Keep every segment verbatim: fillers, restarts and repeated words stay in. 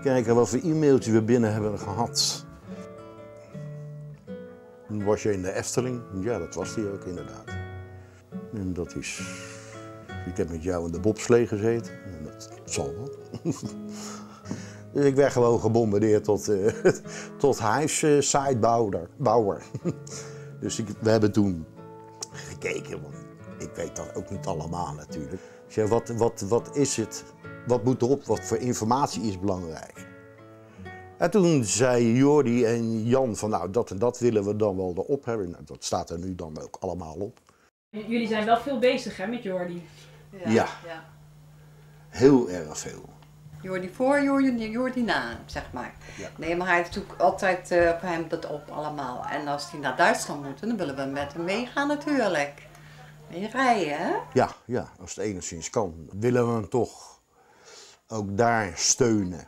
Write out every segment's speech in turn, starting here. kijken wat voor e-mailtje we binnen hebben gehad. Was je in de Efteling? Ja, dat was die ook inderdaad. En dat is... Ik heb met jou in de bobslee gezeten. En dat zal wel. Dus ik werd gewoon gebombardeerd tot, euh, tot huissitebouwer. Dus ik, we hebben toen gekeken, want ik weet dat ook niet allemaal natuurlijk. Dus ja, wat, wat, wat is het? Wat moet erop? Wat voor informatie is belangrijk? En toen zei Jordy en Jan van nou, dat en dat willen we dan wel erop hebben. Nou, dat staat er nu dan ook allemaal op. Jullie zijn wel veel bezig hè, met Jordy? Ja, ja. ja. Heel erg veel. Jordy voor, Jordy, Jordy na, zeg maar. Ja. Nee, maar hij heeft natuurlijk altijd uh, op hem dat op allemaal. En als hij naar Duitsland moet, dan willen we met hem meegaan natuurlijk. Mee rijden, hè? Ja, ja, als het enigszins kan, willen we hem toch ook daar steunen.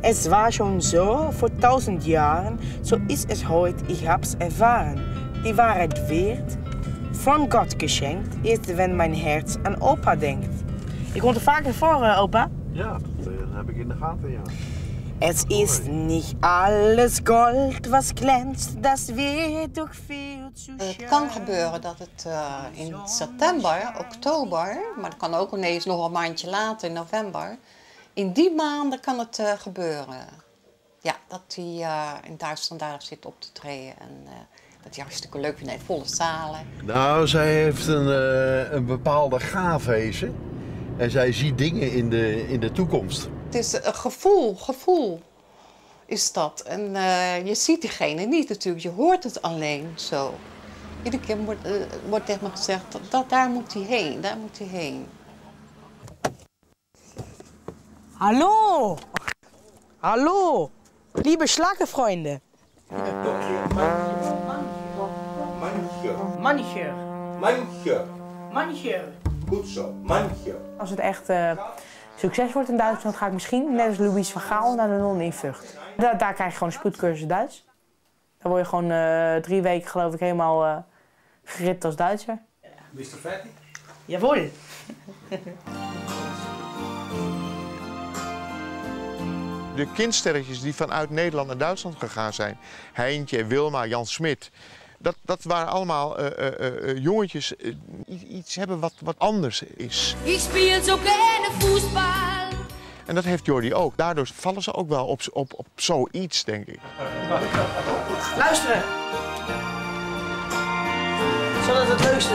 Es war schon so vor tausend Jahren, so ist es heute, ich hab's erfahren. Die Wahrheit wird von Gott geschenkt, erst wenn mein Herz an Opa denkt. Ik hoorde vaker voor, uh, Opa. Ja, dat uh, heb ik in de gaten, ja. Es ist nicht alles Gold, was glänzt, das wird durch viel zu schön. Het kan gebeuren dat het uh, in september, oktober, maar dat kan ook ineens nog een maandje later in november. In die maanden kan het uh, gebeuren. Ja, dat hij uh, in Duitsland daar zit op te treden en uh, dat hij hartstikke leuk vindt, volle zalen. Nou, zij heeft een, uh, een bepaalde gaafhezen en zij ziet dingen in de, in de toekomst. Het is een gevoel, gevoel is dat. En uh, je ziet diegene niet natuurlijk, je hoort het alleen zo. Iedere keer wordt, uh, wordt tegen me gezegd, dat, dat, daar moet hij heen, daar moet hij heen. Hallo! Hallo! Liebe Schlagerfreunde! Mancher. Mancher. Mancher. Mancher. Goed zo, mancher. Als het echt uh, succes wordt in Duitsland, ga ik misschien, net als Louis van Gaal, naar de non in Vught. Daar, daar krijg je gewoon een spoedcursus Duits. Dan word je gewoon uh, drie weken, geloof ik, helemaal uh, geript als Duitser. Bist du fertig? Jawohl! De kindsterretjes die vanuit Nederland naar Duitsland gegaan zijn, Heintje, Wilma, Jan Smit, dat, dat waren allemaal uh, uh, uh, jongetjes uh, iets hebben wat, wat anders is. Ik speel zo gerne voetbal. En dat heeft Jordy ook. Daardoor vallen ze ook wel op, op, op zoiets, denk ik. Luisteren. Zodat het leukste.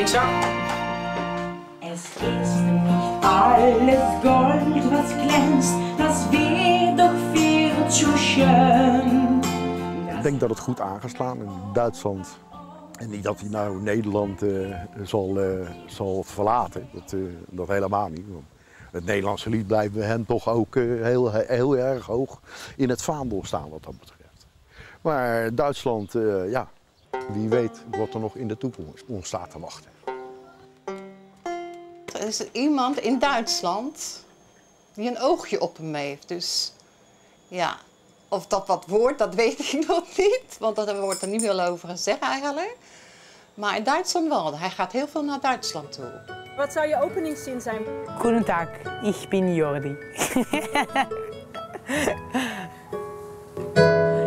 Ik zag. Es ist nicht alles Gold, was glänzt, das wird doch viel zu schön. Ik denk dat het goed aangeslaan in Duitsland. En niet dat hij nou Nederland uh, zal, uh, zal verlaten. Dat, uh, dat helemaal niet. Want het Nederlandse lied blijft bij hem toch ook uh, heel, heel erg hoog in het vaandel staan, wat dat betreft. Maar Duitsland, uh, ja. Wie weet wat er nog in de toekomst ons staat te wachten. Er is iemand in Duitsland die een oogje op hem heeft. Dus ja, of dat wat wordt, dat weet ik nog niet. Want daar wordt er niet veel over gezegd eigenlijk. Maar in Duitsland wel. Hij gaat heel veel naar Duitsland toe. Wat zou je openingszin zijn? Goedendag, ik ben Jordy.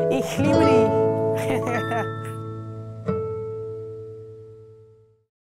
Ik liebe die.